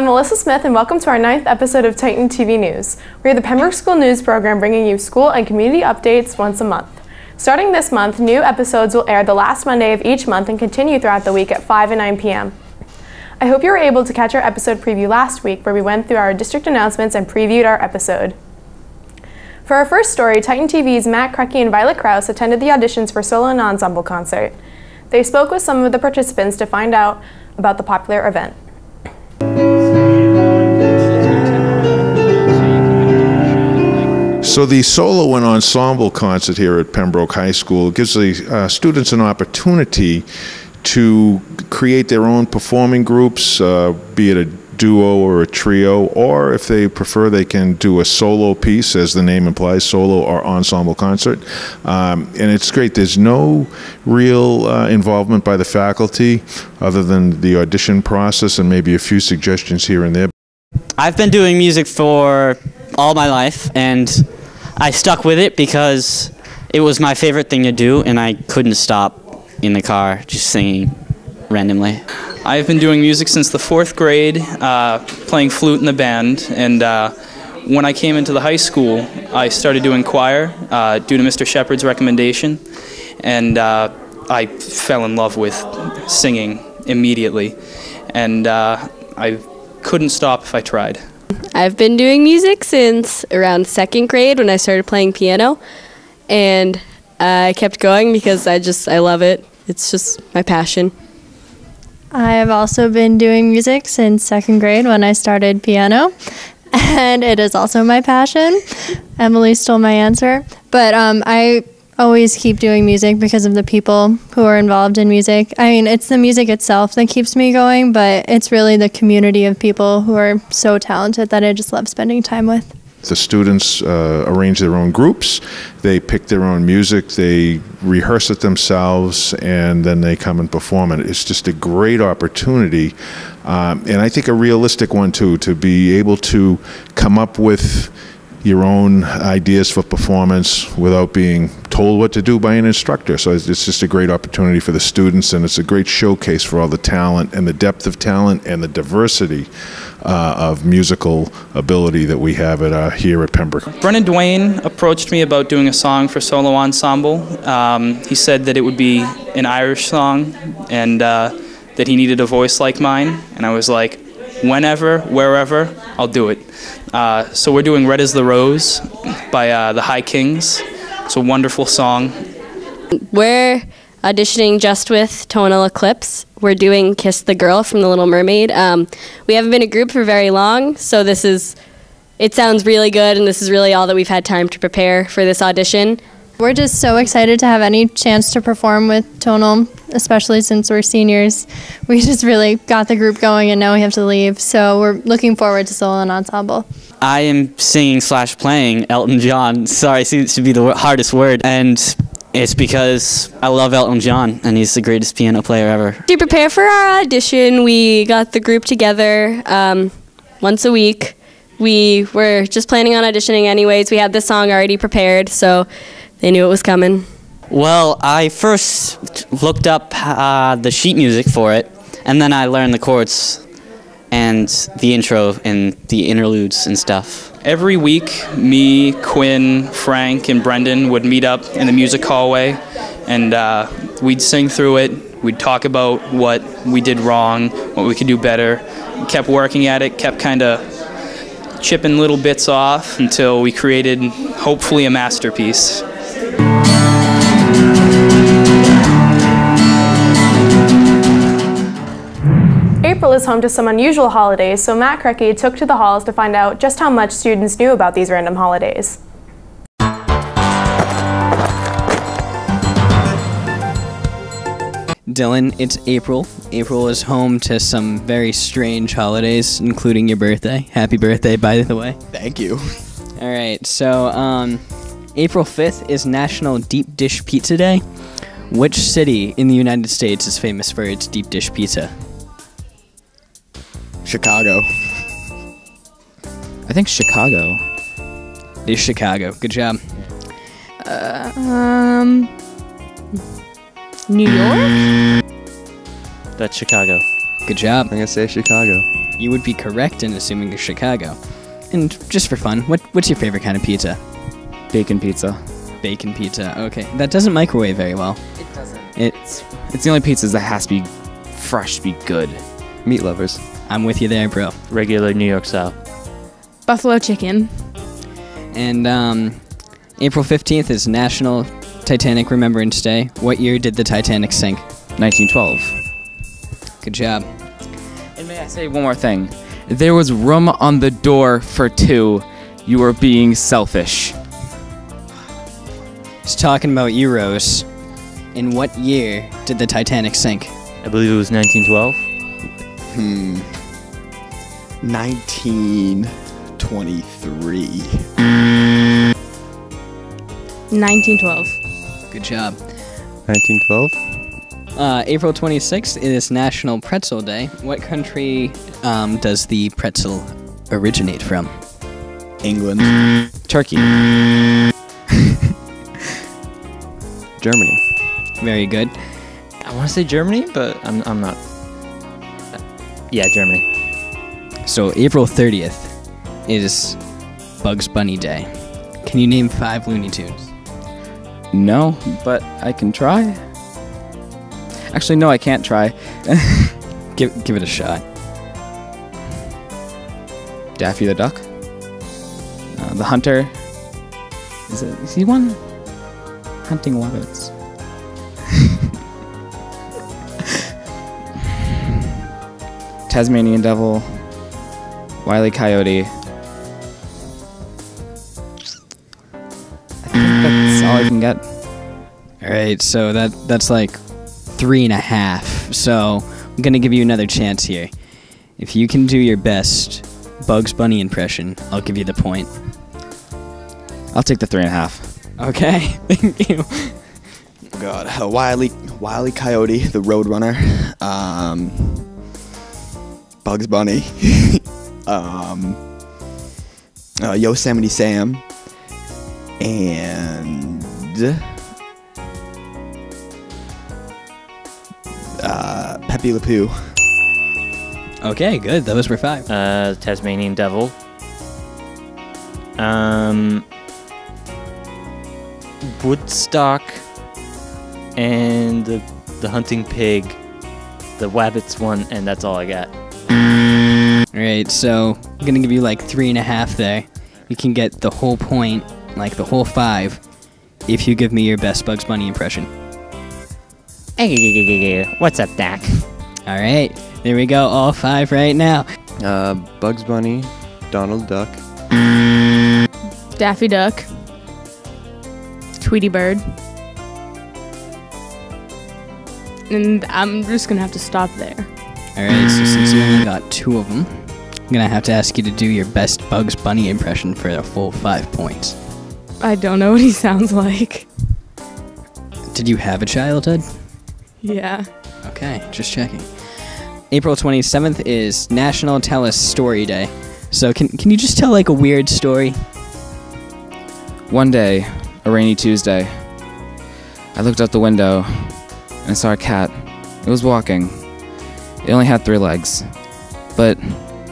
I'm Melissa Smith, and welcome to our 9th episode of Titan TV News. We are the Pembroke School News program bringing you school and community updates once a month. Starting this month, new episodes will air the last Monday of each month and continue throughout the week at 5 and 9 p.m. I hope you were able to catch our episode preview last week, where we went through our district announcements and previewed our episode. For our first story, Titan TV's Matt Kreckie and Violet Krause attended the auditions for solo and ensemble concert. They spoke with some of the participants to find out about the popular event. So the solo and ensemble concert here at Pembroke High School gives the students an opportunity to create their own performing groups, be it a duo or a trio, or if they prefer, they can do a solo piece, as the name implies, solo or ensemble concert. And it's great. There's no real involvement by the faculty other than the audition process and maybe a few suggestions here and there. I've been doing music for all my life, and I stuck with it because it was my favorite thing to do, and I couldn't stop in the car just singing randomly. I've been doing music since the 4th grade, playing flute in the band, and when I came into the high school, I started doing choir due to Mr. Shepherd's recommendation, and I fell in love with singing immediately, and I couldn't stop if I tried. I've been doing music since around 2nd grade when I started playing piano, and I kept going because I love it. It's just my passion. I have also been doing music since 2nd grade when I started piano, and it is also my passion. Emily stole my answer, but I always keep doing music because of the people who are involved in music. I mean, it's the music itself that keeps me going, but it's really the community of people who are so talented that I just love spending time with. The students arrange their own groups, they pick their own music, they rehearse it themselves, and then they come and perform it. It's just a great opportunity, and I think a realistic one too, to be able to come up with your own ideas for performance without being told what to do by an instructor. So it's just a great opportunity for the students, and it's a great showcase for all the talent and the depth of talent and the diversity of musical ability that we have at here at Pembroke. Brennan Duane approached me about doing a song for solo ensemble. He said that it would be an Irish song and that he needed a voice like mine, and I was like, whenever, wherever, I'll do it. So we're doing Red is the Rose by The High Kings. It's a wonderful song. We're auditioning just with Tonal Eclipse. We're doing Kiss the Girl from The Little Mermaid. We haven't been a group for very long, so it sounds really good, and this is really all that we've had time to prepare for this audition. We're just so excited to have any chance to perform with Tonal, especially since we're seniors. We just really got the group going, and now we have to leave, so we're looking forward to solo and ensemble. I am singing/playing Elton John. Sorry, seems to be the hardest word, and it's because I love Elton John, and he's the greatest piano player ever. To prepare for our audition, we got the group together once a week. We were just planning on auditioning anyways. We had this song already prepared, so they knew it was coming. Well, I first looked up the sheet music for it, and then I learned the chords and the intro and the interludes and stuff. Every week, me, Quinn, Frank, and Brendan would meet up in the music hallway, and we'd sing through it. We'd talk about what we did wrong, what we could do better. Kept working at it, kept kind of chipping little bits off until we created, hopefully, a masterpiece. April is home to some unusual holidays, so Matt Kreckie took to the halls to find out just how much students knew about these random holidays. Dylan, it's April. April is home to some very strange holidays, including your birthday. Happy birthday, by the way. Thank you. All right, so April 5th is National Deep Dish Pizza Day. Which city in the United States is famous for its deep dish pizza? Chicago. I think Chicago. It is Chicago. Good job. New York? That's Chicago. Good job. I'm going to say Chicago. You would be correct in assuming it's Chicago. And just for fun, what's your favorite kind of pizza? Bacon pizza. Bacon pizza. Okay. That doesn't microwave very well. It doesn't. It's the only pizzas that has to be fresh to be good. Meat lovers. I'm with you there, bro. Regular New York style. Buffalo chicken. And April 15th is National Titanic Remembrance Day. What year did the Titanic sink? 1912. Good job. And may I say one more thing? There was room on the door for two. You were being selfish. It's talking about Euros. In what year did the Titanic sink? I believe it was 1912. 1923. 1912. Good job. 1912. April 26th is National Pretzel Day. What country does the pretzel originate from? England. Turkey. Germany. Very good. I want to say Germany, but I'm not. Yeah, Germany. So April 30th is Bugs Bunny Day. Can you name 5 Looney Tunes? No, but I can try. Actually, no, I can't try. Give it a shot. Daffy the Duck. The Hunter. Is he one? Hunting Wabbits. Tasmanian Devil, Wile E. Coyote. I think that's all I can get. Alright, so that's like 3.5. So I'm gonna give you another chance here. If you can do your best Bugs Bunny impression, I'll give you the point. I'll take the 3.5. Okay, thank you. God, Wile E. Coyote, the Roadrunner. Bugs Bunny, Yosemite Sam, and Pepe Le Pew. Okay, good. Those were 5. Tasmanian Devil. Woodstock, and the hunting pig, the Wabbits one, and that's all I got. Alright, so I'm gonna give you like 3.5 there. You can get the whole point, like the whole 5, if you give me your best Bugs Bunny impression. Hey, what's up, Doc? Alright, there we go, all 5 right now. Bugs Bunny, Donald Duck, Daffy Duck, Tweety Bird. And I'm just gonna have to stop there. Alright, so since you only got 2 of them, I'm gonna have to ask you to do your best Bugs Bunny impression for a full 5 points. I don't know what he sounds like. Did you have a childhood? Yeah. Okay, just checking. April 27th is National Tell a Story Day. So can you just tell like a weird story? One day, a rainy Tuesday, I looked out the window and saw a cat. It was walking. It only had 3 legs, but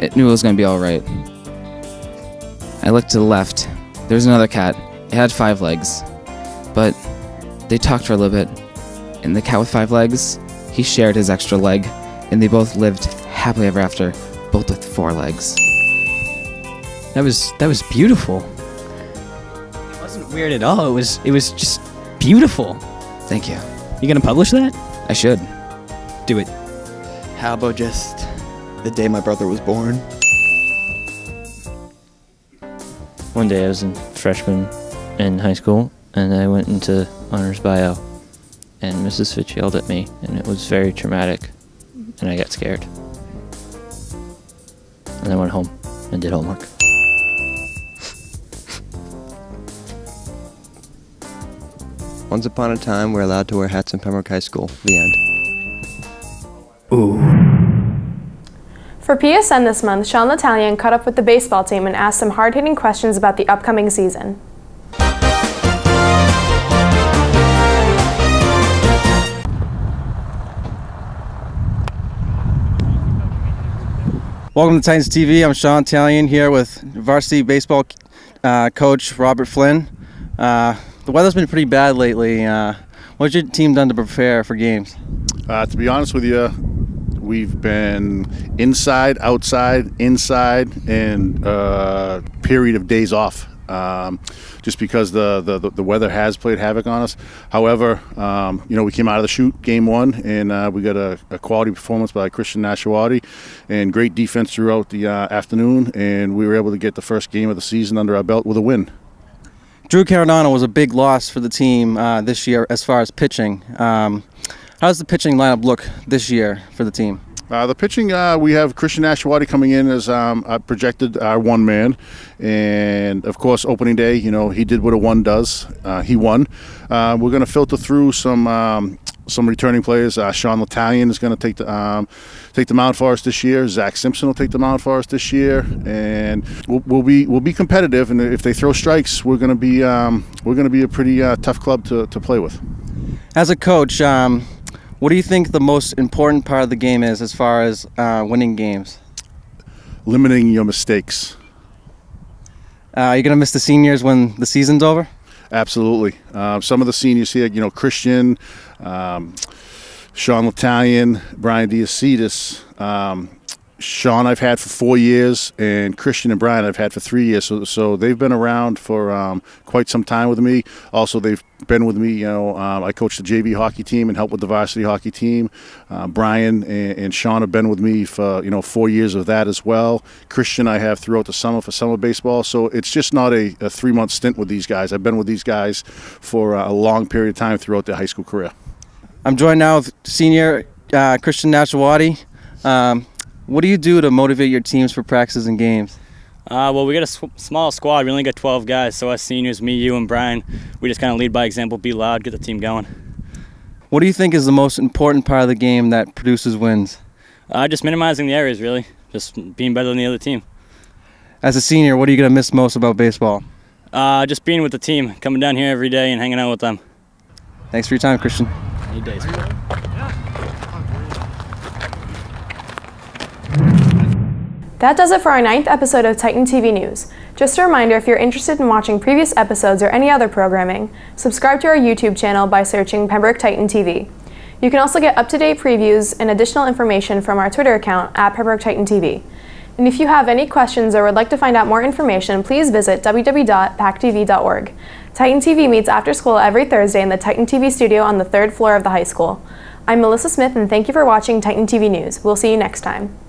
it knew it was going to be alright. I looked to the left. There was another cat. It had 5 legs, but they talked for a little bit, and the cat with 5 legs, he shared his extra leg, and they both lived happily ever after, both with 4 legs. That was beautiful. It wasn't weird at all. It was just beautiful. Thank you. You going to publish that? I should. Do it. How about just the day my brother was born? One day I was a freshman in high school, and I went into honors bio, and Mrs. Fitch yelled at me, and it was very traumatic, and I got scared. And I went home and did homework. Once upon a time, we're allowed to wear hats in Pembroke High School. The end. Ooh. For PSN this month, Sean L'Italian caught up with the baseball team and asked some hard-hitting questions about the upcoming season. Welcome to Titans TV. I'm Sean L'Italian here with varsity baseball coach Robert Flynn. The weather's been pretty bad lately. What's your team done to prepare for games? To be honest with you, we've been inside, outside, inside, and period of days off. Just because the weather has played havoc on us. However, you know, we came out of the chute game one, and we got a quality performance by Christian Nachawati and great defense throughout the afternoon, and we were able to get the first game of the season under our belt with a win. Drew Caradona was a big loss for the team this year as far as pitching. How does the pitching lineup look this year for the team? The pitching, we have Christian Ashiwadi coming in as projected our one man, and of course opening day, you know, he did what a one does. He won. We're going to filter through some returning players. Sean L'Italian is going to take the mound for us this year. Zach Simpson will take the mound for us this year, and we'll be competitive. And if they throw strikes, we're going to be a pretty tough club to play with. As a coach, what do you think the most important part of the game is as far as winning games? Limiting your mistakes. Are you going to miss the seniors when the season's over? Absolutely. Some of the seniors here, you know, Christian, Sean L'Italian, Brian Diasitis. Sean I've had for 4 years, and Christian and Brian I've had for 3 years, so they've been around for quite some time with me. Also, they've been with me, you know, I coached the JV hockey team and helped with the varsity hockey team. Brian and Sean have been with me for, you know, 4 years of that as well. Christian I have throughout the summer for summer baseball, so it's just not a 3-month stint with these guys. I've been with these guys for a long period of time throughout their high school career. I'm joined now with senior Christian Nachawati. What do you do to motivate your teams for practices and games? Well, we got a small squad. We only got 12 guys, so us seniors, me, you, and Brian, we just kind of lead by example, be loud, get the team going. What do you think is the most important part of the game that produces wins? Just minimizing the errors, really. Just being better than the other team. As a senior, what are you going to miss most about baseball? Just being with the team, coming down here every day and hanging out with them. Thanks for your time, Christian. Good days. That does it for our 9th episode of Titan TV News. Just a reminder, if you're interested in watching previous episodes or any other programming, subscribe to our YouTube channel by searching Pembroke Titan TV. You can also get up-to-date previews and additional information from our Twitter account at Pembroke Titan TV. And if you have any questions or would like to find out more information, please visit www.pactv.org. Titan TV meets after school every Thursday in the Titan TV studio on the 3rd floor of the high school. I'm Melissa Smith, and thank you for watching Titan TV News. We'll see you next time.